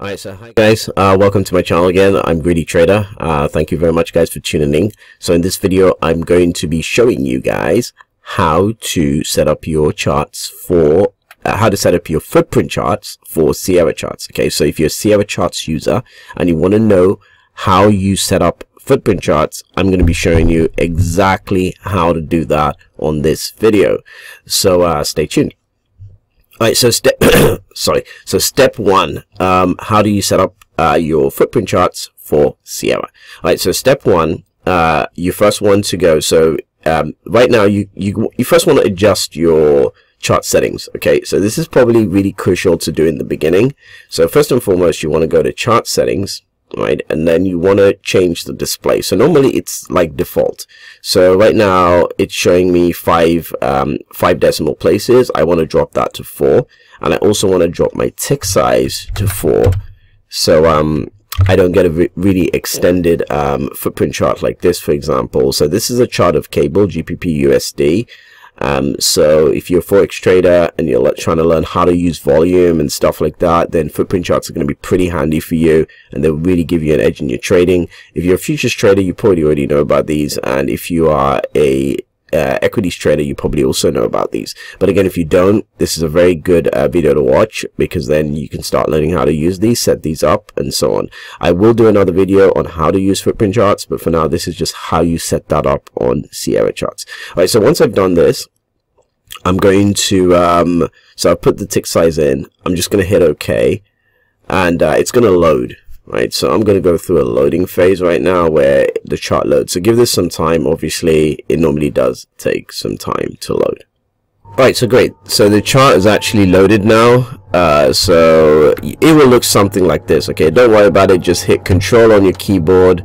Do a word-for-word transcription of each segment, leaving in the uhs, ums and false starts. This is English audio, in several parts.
All right, so hi guys, uh welcome to my channel again. I'm Greedy Trader. Uh thank you very much guys for tuning in. So in this video I'm going to be showing you guys how to set up your charts for uh, how to set up your footprint charts for Sierra Charts. Okay, so if you're a Sierra Charts user and you want to know how you set up footprint charts, I'm going to be showing you exactly how to do that on this video, so uh stay tuned. All right, so step sorry so step one, um how do you set up uh your footprint charts for Sierra? All right, so step one, uh you first want to go, so um right now you you, you first want to adjust your chart settings. Okay, so this is probably really crucial to do in the beginning. So first and foremost, you want to go to chart settings, right, and then you want to change the display. So normally it's like default, so right now it's showing me five um five decimal places. I want to drop that to four, and I also want to drop my tick size to four, so um I don't get a re really extended um footprint chart like this, for example. So this is a chart of cable G B P U S D. Um, so if you're a forex trader and you're trying to learn how to use volume and stuff like that, then footprint charts are going to be pretty handy for you, and they'll really give you an edge in your trading. If you're a futures trader, you probably already know about these, and if you are a uh, equities trader, you probably also know about these. But again, if you don't, this is a very good uh, video to watch, because then you can start learning how to use these, set these up, and so on. I will do another video on how to use footprint charts, but for now this is just how you set that up on Sierra Charts. All right, so once I've done this, I'm going to um so I put the tick size in, I'm just going to hit OK, and uh, it's going to load. Right, so I'm going to go through a loading phase right now where the chart loads, so give this some time. Obviously it normally does take some time to load. Right, so great, so the chart is actually loaded now. Uh so it will look something like this. Okay, don't worry about it, just hit control on your keyboard,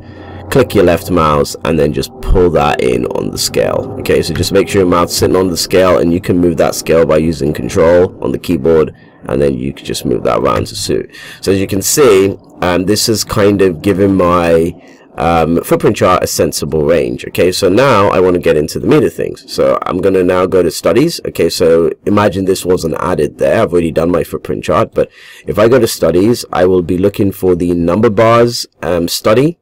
click your left mouse, and then just pull that in on the scale. Okay, so just make sure your mouse is sitting on the scale, and you can move that scale by using control on the keyboard, and then you can just move that around to suit. So as you can see, um, this is kind of giving my um, footprint chart a sensible range. Okay, so now I want to get into the meat of things. So I'm going to now go to studies. Okay, so imagine this wasn't added there. I've already done my footprint chart, but if I go to studies, I will be looking for the number bars um, study.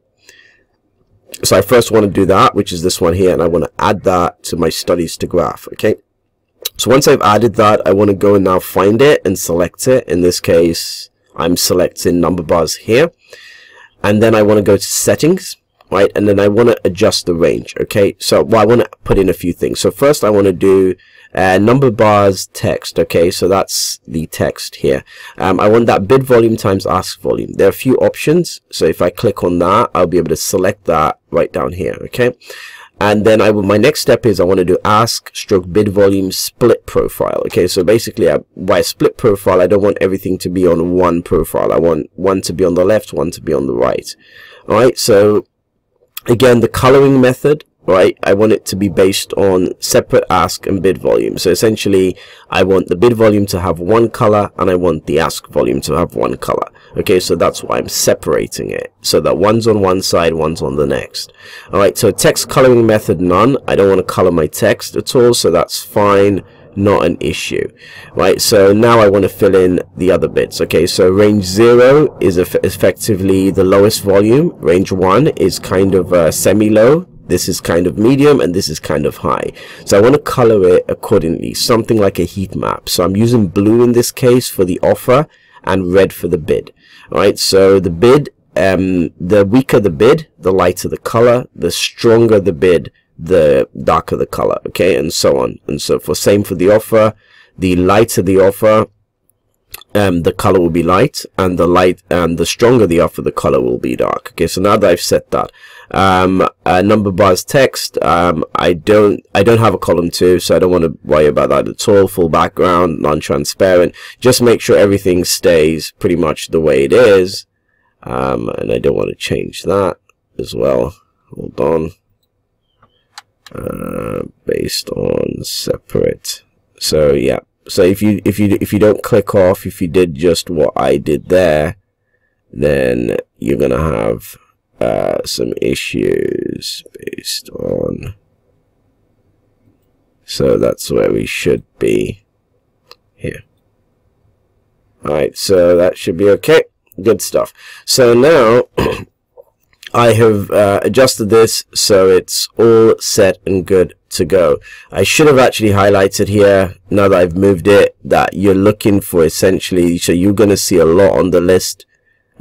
So I first want to do that, which is this one here, and I want to add that to my studies to graph. Okay, so once I've added that, I want to go and now find it and select it. In this case, I'm selecting number bars here, and then I want to go to settings, right, and then I want to adjust the range. Okay, so well, I want to put in a few things. So first I want to do uh, number bars text. Okay, so that's the text here. um, I want that bid volume times ask volume. There are a few options, so if I click on that, I'll be able to select that right down here. Okay, and then I will, my next step is I want to do ask stroke bid volume split profile. Okay, so basically I, by split profile, I don't want everything to be on one profile. I want one to be on the left, one to be on the right. All right, so again, the coloring method, right, I want it to be based on separate ask and bid volume. So essentially I want the bid volume to have one color, and I want the ask volume to have one color. Okay, so that's why I'm separating it, so that one's on one side, one's on the next. All right, so text coloring method none. I don't want to color my text at all, so that's fine, not an issue. Right, so now I want to fill in the other bits. Okay, so range zero is eff effectively the lowest volume, range one is kind of uh, semi-low, this is kind of medium, and this is kind of high. So I want to color it accordingly, something like a heat map. So I'm using blue in this case for the offer and red for the bid. All right, so the bid, um the weaker the bid, the lighter the color, the stronger the bid, the darker the color. Okay, and so on and so forth. Same for the offer, the lighter the offer, um the color will be light, and the light and the stronger the offer, the color will be dark. Okay, so now that I've set that, um uh, number bars text, um i don't i don't have a column two, so I don't want to worry about that at all. Full background, non-transparent, just make sure everything stays pretty much the way it is. Um and I don't want to change that as well, hold on. Uh based on separate, so yeah, so if you if you if you don't click off, if you did just what I did there, then you're gonna have uh some issues based on, so that's where we should be here. All right, so that should be okay. Good stuff. So now I have uh, adjusted this so it's all set and good to go. I should have actually highlighted here, now that I've moved it, that you're looking for essentially, so you're going to see a lot on the list,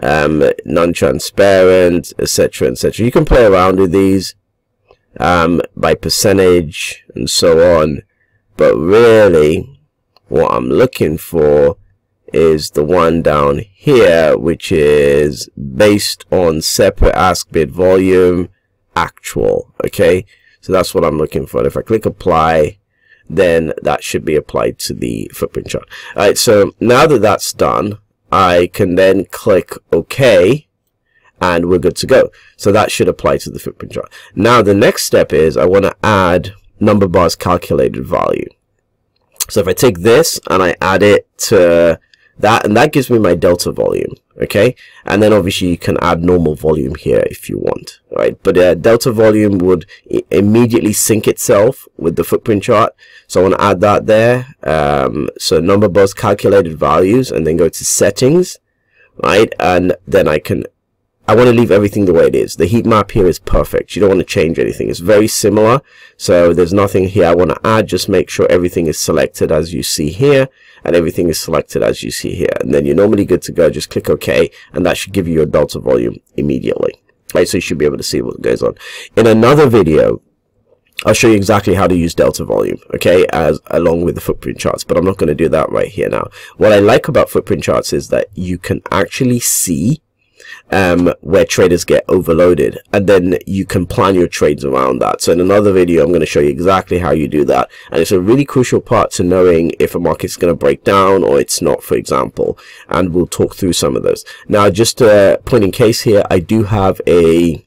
um, non-transparent, et cetera, et cetera. You can play around with these um, by percentage and so on, but really what I'm looking for is the one down here, which is based on separate ask bid volume actual. Okay, so that's what I'm looking for. If I click apply, then that should be applied to the footprint chart. All right, so now that that's done, I can then click OK and we're good to go. So that should apply to the footprint chart. Now the next step is I want to add number bar's calculated value. So if I take this and I add it to that, and that gives me my delta volume. Okay, and then obviously you can add normal volume here if you want, right? But uh, delta volume would immediately sync itself with the footprint chart, so I want to add that there. Um, so number bars calculated values, and then go to settings, right? And then I can, I want to leave everything the way it is. The heat map here is perfect. You don't want to change anything. It's very similar, so there's nothing here I want to add. Just make sure everything is selected as you see here, and everything is selected as you see here, and then you're normally good to go. Just click OK, and that should give you your delta volume immediately, right? So you should be able to see what goes on. In another video, I'll show you exactly how to use delta volume, okay, as along with the footprint charts, but I'm not going to do that right here now. What I like about footprint charts is that you can actually see um where traders get overloaded, and then you can plan your trades around that. So in another video I'm going to show you exactly how you do that, and it's a really crucial part to knowing if a market's going to break down or it's not, for example, and we'll talk through some of those. Now just a point in case here, I do have a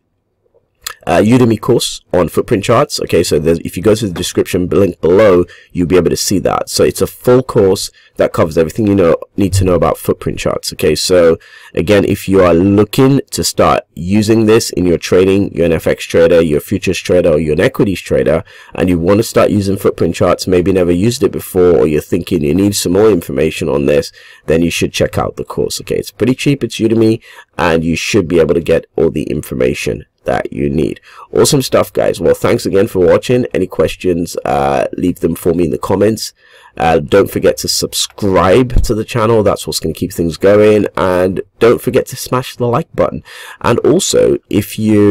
Uh, Udemy course on footprint charts. Okay, so there's, if you go to the description link below, you'll be able to see that. So it's a full course that covers everything you know need to know about footprint charts. Okay, so again, if you are looking to start using this in your trading, you're an F X trader, you're a futures trader, or you're an equities trader, and you want to start using footprint charts, maybe never used it before, or you're thinking you need some more information on this, then you should check out the course. Okay, it's pretty cheap, it's Udemy, and you should be able to get all the information that you need. Awesome stuff, guys. Well, thanks again for watching. Any questions, uh leave them for me in the comments. Uh don't forget to subscribe to the channel. That's what's going to keep things going, and don't forget to smash the like button. And also, if you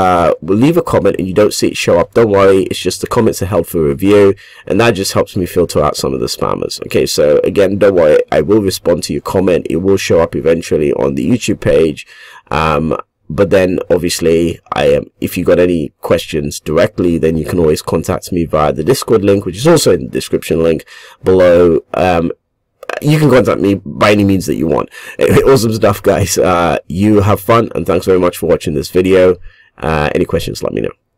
uh leave a comment and you don't see it show up, don't worry, it's just the comments are held for review, and that just helps me filter out some of the spammers. Okay, so again, don't worry, I will respond to your comment. It will show up eventually on the YouTube page. um But then obviously, I am, um, if you got any questions directly, then you can always contact me via the Discord link, which is also in the description link below. Um, you can contact me by any means that you want. Anyway, awesome stuff, guys. Uh, you have fun, and thanks very much for watching this video. Uh, any questions, let me know.